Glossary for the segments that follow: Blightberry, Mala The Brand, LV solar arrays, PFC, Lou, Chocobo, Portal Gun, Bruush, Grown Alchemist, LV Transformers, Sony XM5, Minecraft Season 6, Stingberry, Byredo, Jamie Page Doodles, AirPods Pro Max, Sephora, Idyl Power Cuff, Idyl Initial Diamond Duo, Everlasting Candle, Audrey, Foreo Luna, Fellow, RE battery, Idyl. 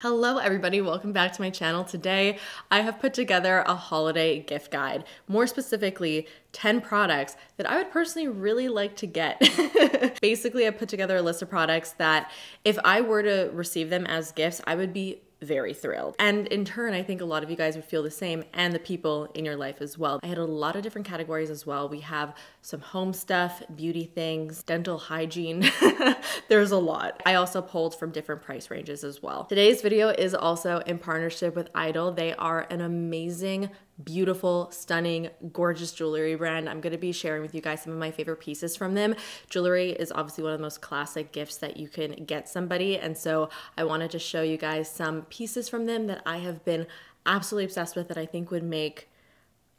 Hello everybody, welcome back to my channel. Today I have put together a holiday gift guide, more specifically 10 products that I would personally really like to get. Basically I put together a list of products that if I were to receive them as gifts, I would be very thrilled. And in turn, I think a lot of you guys would feel the same, and the people in your life as well. I had a lot of different categories as well. We have some home stuff, beauty things, dental hygiene. There's a lot. I also pulled from different price ranges as well. Today's video is also in partnership with Idyl. They are an amazing, beautiful, stunning, gorgeous jewelry brand. I'm gonna be sharing with you guys some of my favorite pieces from them. Jewelry is obviously one of the most classic gifts that you can get somebody, and so I wanted to show you guys some pieces from them that I have been absolutely obsessed with that I think would make,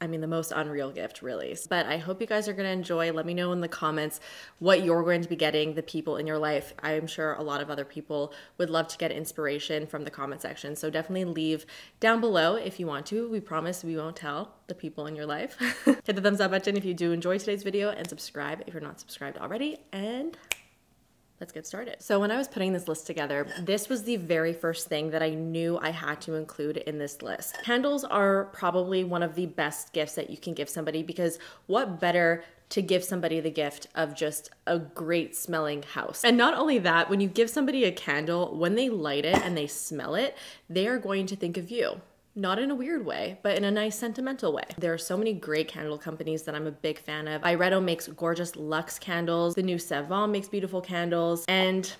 I mean, the most unreal gift, really. But I hope you guys are gonna enjoy. Let me know in the comments what you're going to be getting, the people in your life. I'm sure a lot of other people would love to get inspiration from the comment section. So definitely leave down below if you want to. We promise we won't tell the people in your life. Hit the thumbs up button if you do enjoy today's video, and subscribe if you're not subscribed already. And let's get started. So when I was putting this list together, this was the very first thing that I knew I had to include in this list. Candles are probably one of the best gifts that you can give somebody, because what better to give somebody the gift of just a great smelling house. And not only that, when you give somebody a candle, when they light it and they smell it, they are going to think of you. Not in a weird way, but in a nice sentimental way. There are so many great candle companies that I'm a big fan of. Byredo makes gorgeous luxe candles. The New Savant makes beautiful candles, and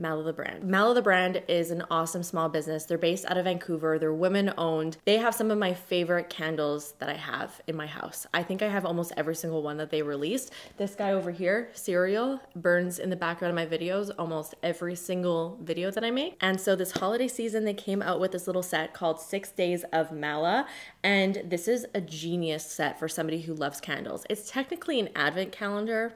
Mala The Brand. Mala The Brand is an awesome small business. They're based out of Vancouver. They're women owned. They have some of my favorite candles that I have in my house. I think I have almost every single one that they released. This guy over here, Cereal, burns in the background of my videos almost every single video that I make. And so this holiday season, they came out with this little set called 6 Days of Mala. And this is a genius set for somebody who loves candles. It's technically an advent calendar,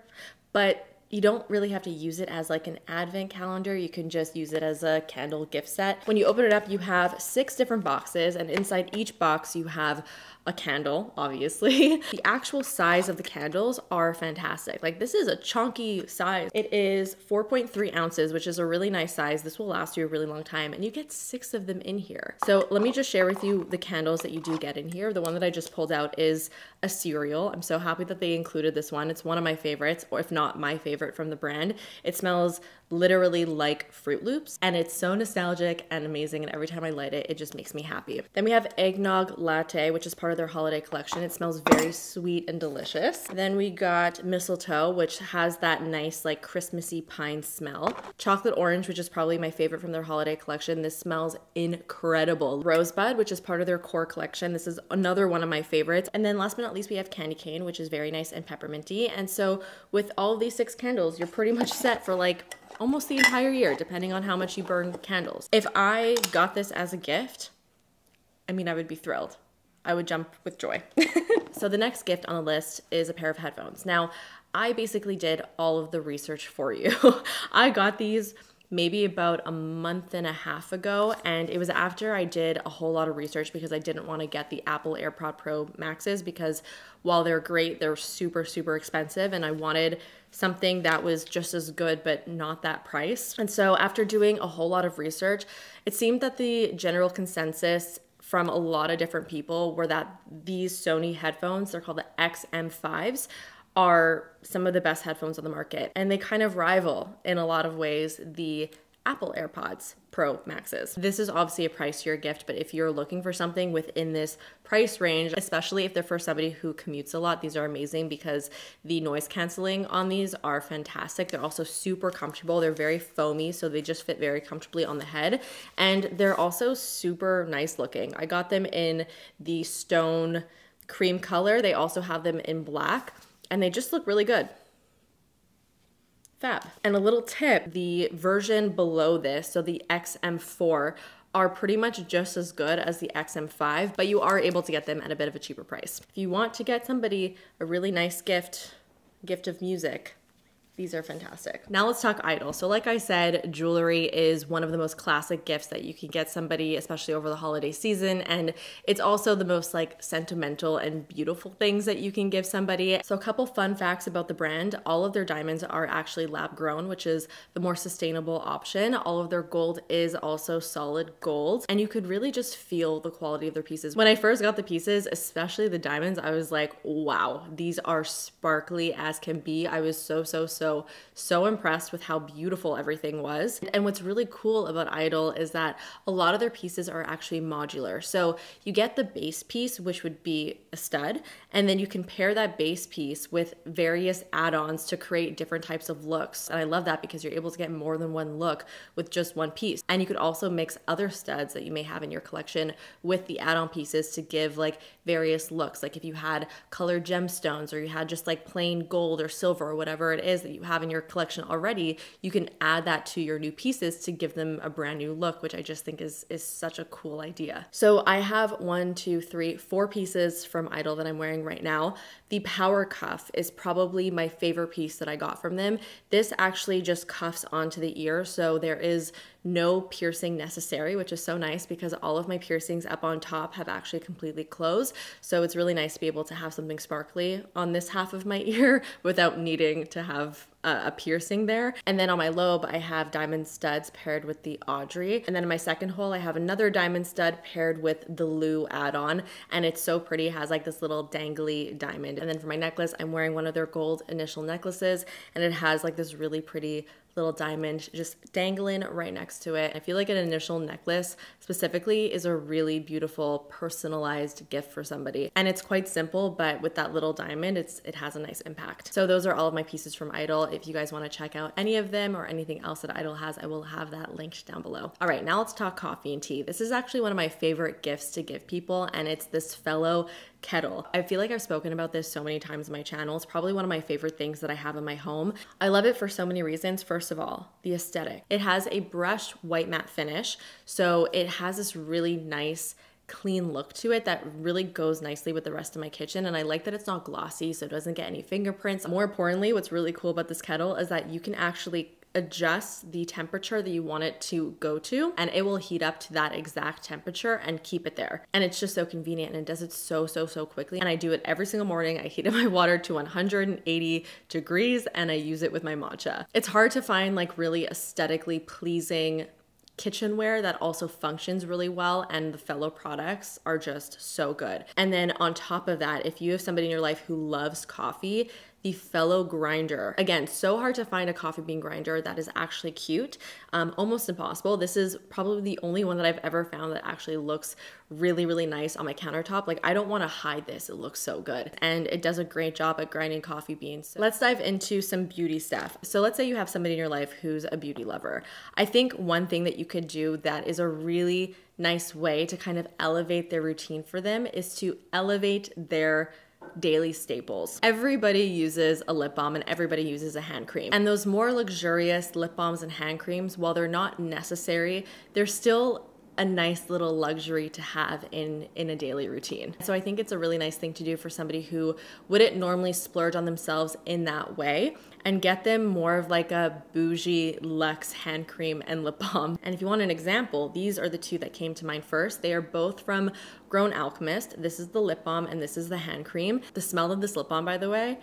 but you don't really have to use it as like an advent calendar. You can just use it as a candle gift set. When you open it up, you have 6 different boxes, and inside each box you have a candle, obviously. The actual size of the candles are fantastic. Like, this is a chunky size. It is 4.3 ounces, which is a really nice size. This will last you a really long time, and you get 6 of them in here. So let me just share with you the candles that you do get in here. The one that I just pulled out is a Cereal. I'm so happy that they included this one. It's one of my favorites, or if not my favorite from the brand. It smells literally like Fruit Loops, and it's so nostalgic and amazing, and every time I light it, it just makes me happy. Then we have Eggnog Latte, which is part of their holiday collection. It smells very sweet and delicious. Then we got Mistletoe, which has that nice like Christmassy pine smell. Chocolate Orange, which is probably my favorite from their holiday collection. This smells incredible. Rosebud, which is part of their core collection. This is another one of my favorites. And then last but not least, we have Candy Cane, which is very nice and pepperminty. And so with all these 6 candles, you're pretty much set for like almost the entire year, depending on how much you burn candles. If I got this as a gift, I mean, I would be thrilled. I would jump with joy. So the next gift on the list is a pair of headphones. Now, I basically did all of the research for you. I got these maybe about a month and a half ago, and it was after I did a whole lot of research, because I didn't want to get the Apple AirPod Pro Maxes, because while they're great, they're super, super expensive, and I wanted something that was just as good but not that price. And so after doing a whole lot of research, it seemed that the general consensus from a lot of different people were that these Sony headphones, they're called the XM5s, are some of the best headphones on the market. And they kind of rival in a lot of ways the Apple AirPods Pro Maxes. This is obviously a pricier gift, but if you're looking for something within this price range, especially if they're for somebody who commutes a lot, these are amazing, because the noise canceling on these are fantastic. They're also super comfortable. They're very foamy, so they just fit very comfortably on the head. And they're also super nice looking. I got them in the stone cream color. They also have them in black, and they just look really good. Fab. And a little tip, the version below this, so the XM4, are pretty much just as good as the XM5, but you are able to get them at a bit of a cheaper price. If you want to get somebody a really nice gift of music, These are fantastic. Now let's talk Idyl. So like I said, jewelry is one of the most classic gifts that you can get somebody, especially over the holiday season. And it's also the most like sentimental and beautiful things that you can give somebody. So a couple fun facts about the brand. All of their diamonds are actually lab grown, which is the more sustainable option. All of their gold is also solid gold. And you could really just feel the quality of their pieces. When I first got the pieces, especially the diamonds, I was like, wow, these are sparkly as can be. I was so impressed with how beautiful everything was. And what's really cool about Idyl is that a lot of their pieces are actually modular. So you get the base piece, which would be a stud, and then you can pair that base piece with various add-ons to create different types of looks. And I love that because you're able to get more than one look with just one piece. And you could also mix other studs that you may have in your collection with the add-on pieces to give like various looks. Like if you had colored gemstones or you had just like plain gold or silver or whatever it is that you have in your collection already, you can add that to your new pieces to give them a brand new look, which I just think is such a cool idea. So I have 4 pieces from Idyl that I'm wearing right now. The power cuff is probably my favorite piece that I got from them. This actually just cuffs onto the ear, so there is no piercing necessary, which is so nice because all of my piercings up on top have actually completely closed. So it's really nice to be able to have something sparkly on this half of my ear without needing to have a piercing there. And then on my lobe, I have diamond studs paired with the Audrey. And then in my second hole, I have another diamond stud paired with the Lou add-on. And it's so pretty. It has like this little dangly diamond. And then for my necklace, I'm wearing one of their gold initial necklaces. And it has like this really pretty little diamond just dangling right next to it. I feel like an initial necklace specifically is a really beautiful personalized gift for somebody. And it's quite simple, but with that little diamond, it has a nice impact. So those are all of my pieces from Idyl. If you guys wanna check out any of them or anything else that Idyl has, I will have that linked down below. All right, now let's talk coffee and tea. This is actually one of my favorite gifts to give people, and it's this Fellow kettle. I feel like I've spoken about this so many times on my channel. It's probably one of my favorite things that I have in my home. I love it for so many reasons. First of all, the aesthetic. It has a brushed white matte finish, so it has this really nice clean look to it that really goes nicely with the rest of my kitchen. And I like that it's not glossy, so it doesn't get any fingerprints. More importantly, what's really cool about this kettle is that you can actually adjust the temperature that you want it to go to, and it will heat up to that exact temperature and keep it there. And it's just so convenient, and it does it so quickly. And I do it every single morning. I heat up my water to 180 degrees and I use it with my matcha. It's hard to find like really aesthetically pleasing kitchenware that also functions really well, and the Fellow products are just so good. And then on top of that, if you have somebody in your life who loves coffee, the Fellow grinder. Again, so hard to find a coffee bean grinder that is actually cute, almost impossible. This is probably the only one that I've ever found that actually looks really nice on my countertop. Like, I don't wanna hide this, it looks so good. And it does a great job at grinding coffee beans. So let's dive into some beauty stuff. So let's say you have somebody in your life who's a beauty lover. I think one thing that you could do that is a really nice way to kind of elevate their routine for them is to elevate their daily staples. Everybody uses a lip balm and everybody uses a hand cream. And those more luxurious lip balms and hand creams, while they're not necessary, they're still a nice little luxury to have in a daily routine. So I think it's a really nice thing to do for somebody who wouldn't normally splurge on themselves in that way, and get them more of like a bougie luxe hand cream and lip balm. And if you want an example, these are the two that came to mind first. They are both from Grown Alchemist. This is the lip balm and this is the hand cream. The smell of this lip balm, by the way,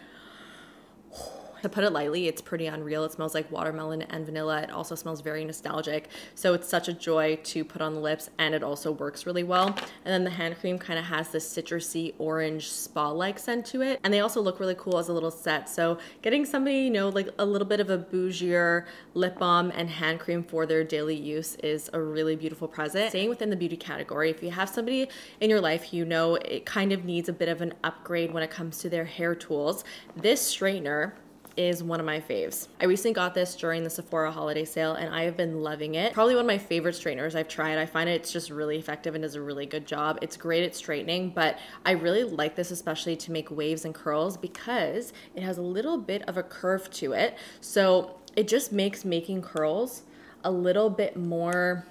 to put it lightly, it's pretty unreal. It smells like watermelon and vanilla. It also smells very nostalgic. So it's such a joy to put on the lips, and it also works really well. And then the hand cream kind of has this citrusy orange spa-like scent to it. And they also look really cool as a little set. So getting somebody, you know, like a little bit of a bougier lip balm and hand cream for their daily use is a really beautiful present. Staying within the beauty category, if you have somebody in your life, you know, it kind of needs a bit of an upgrade when it comes to their hair tools. This straightener is one of my faves. I recently got this during the Sephora holiday sale, and I have been loving it. Probably one of my favorite straighteners I've tried. I find it's just really effective and does a really good job. It's great at straightening, but I really like this especially to make waves and curls because it has a little bit of a curve to it. So it just makes making curls a little bit more,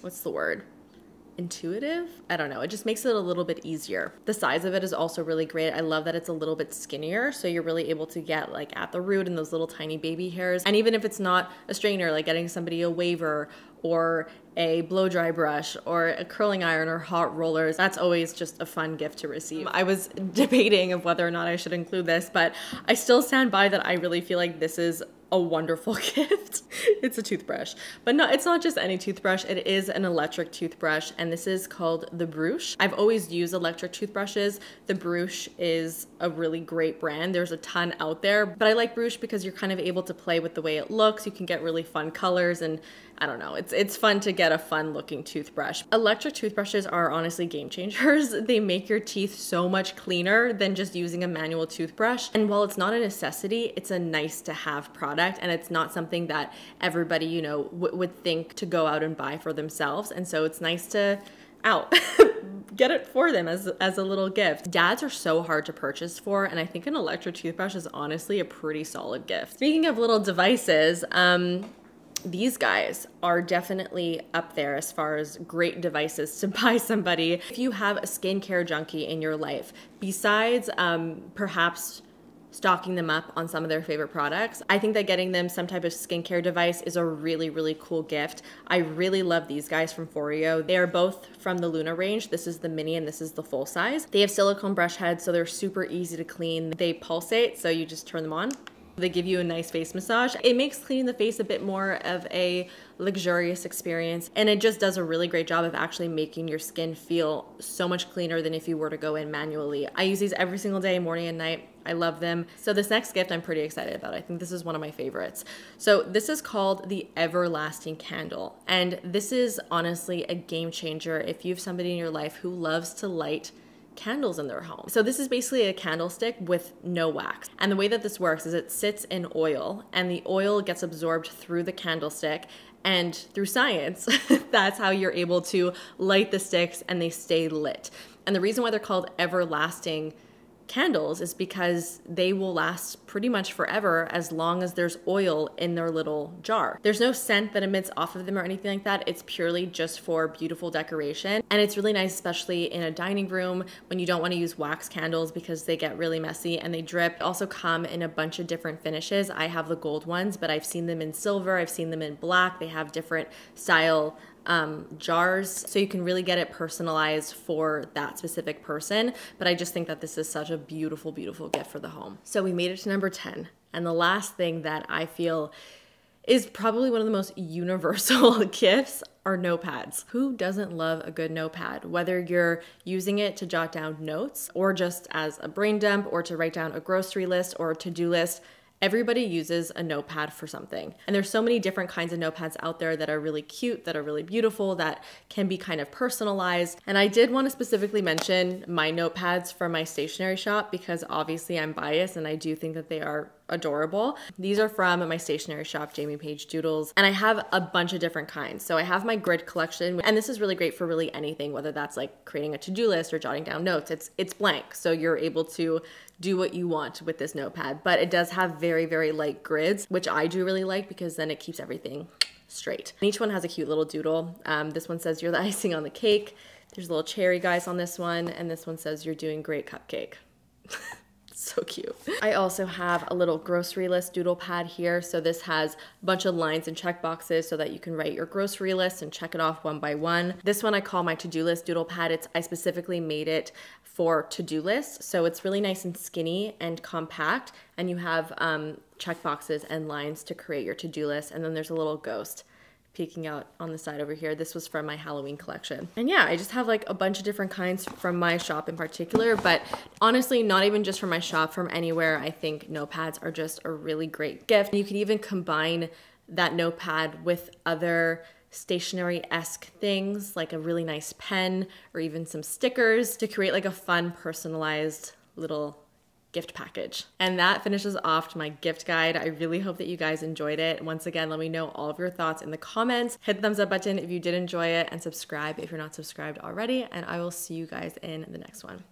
what's the word? intuitive. I don't know, it just makes it a little bit easier. The size of it is also really great. I love that it's a little bit skinnier, so you're really able to get like at the root and those little tiny baby hairs. And even if it's not a straightener, like getting somebody a waver or a blow dry brush or a curling iron or hot rollers, that's always just a fun gift to receive. I was debating of whether or not I should include this, but I still stand by that. I really feel like this is a wonderful gift. It's a toothbrush, but no, it's not just any toothbrush. It is an electric toothbrush, and this is called the Bruush. I've always used electric toothbrushes. The Bruush is a really great brand. There's a ton out there, but I like Bruush because you're kind of able to play with the way it looks. You can get really fun colors, and I don't know, it's fun to get a fun looking toothbrush. Electric toothbrushes are honestly game changers. They make your teeth so much cleaner than just using a manual toothbrush. And while it's not a necessity, it's a nice to have product. And it's not something that everybody, you know, would think to go out and buy for themselves. And so it's nice to get it for them as a little gift. Dads are so hard to purchase for, and I think an electric toothbrush is honestly a pretty solid gift. Speaking of little devices, these guys are definitely up there as far as great devices to buy somebody. If you have a skincare junkie in your life, besides perhaps stocking them up on some of their favorite products, I think that getting them some type of skincare device is a really, really cool gift. I really love these guys from Foreo. They are both from the Luna range. This is the mini and this is the full size. They have silicone brush heads, so they're super easy to clean. They pulsate, so you just turn them on. They give you a nice face massage. It makes cleaning the face a bit more of a luxurious experience, and it just does a really great job of actually making your skin feel so much cleaner than if you were to go in manually. I use these every single day, morning and night. I love them. So this next gift I'm pretty excited about. I think this is one of my favorites. So this is called the Everlasting Candle, and this is honestly a game changer if you have somebody in your life who loves to light candles in their home. So this is basically a candlestick with no wax. And the way that this works is it sits in oil, and the oil gets absorbed through the candlestick, and through science, that's how you're able to light the sticks and they stay lit. And the reason why they're called everlasting candles is because they will last pretty much forever as long as there's oil in their little jar. There's no scent that emits off of them or anything like that. It's purely just for beautiful decoration. And it's really nice, especially in a dining room when you don't want to use wax candles because they get really messy and they drip. They also come in a bunch of different finishes. I have the gold ones, but I've seen them in silver. I've seen them in black. They have different style jars, so you can really get it personalized for that specific person. But I just think that this is such a beautiful, beautiful gift for the home. So we made it to number 10. And the last thing that I feel is probably one of the most universal gifts are notepads. Who doesn't love a good notepad? Whether you're using it to jot down notes or just as a brain dump or to write down a grocery list or a to-do list, everybody uses a notepad for something. And there's so many different kinds of notepads out there that are really cute, that are really beautiful, that can be kind of personalized. And I did want to specifically mention my notepads from my stationery shop because obviously I'm biased and I do think that they are adorable. These are from my stationery shop, Jamie Page Doodles, and I have a bunch of different kinds. So I have my grid collection, and this is really great for really anything, whether that's like creating a to-do list or jotting down notes. It's blank, so you're able to do what you want with this notepad, but it does have very, very light grids, which I do really like because then it keeps everything straight. And each one has a cute little doodle. This one says, "You're the icing on the cake." There's little cherry guys on this one, and this one says, "You're doing great, cupcake." So cute. I also have a little grocery list doodle pad here. So this has a bunch of lines and check boxes so that you can write your grocery list and check it off one by one. This one I call my to-do list doodle pad. I specifically made it for to-do lists. So it's really nice and skinny and compact, and you have check boxes and lines to create your to-do list. And then there's a little ghost peeking out on the side over here. This was from my Halloween collection. And yeah, I just have like a bunch of different kinds from my shop in particular, but honestly, not even just from my shop, from anywhere. I think notepads are just a really great gift. You can even combine that notepad with other stationery-esque things, like a really nice pen or even some stickers to create like a fun personalized little gift package. And that finishes off my gift guide. I really hope that you guys enjoyed it. Once again, let me know all of your thoughts in the comments. Hit the thumbs up button if you did enjoy it, and subscribe if you're not subscribed already. And I will see you guys in the next one.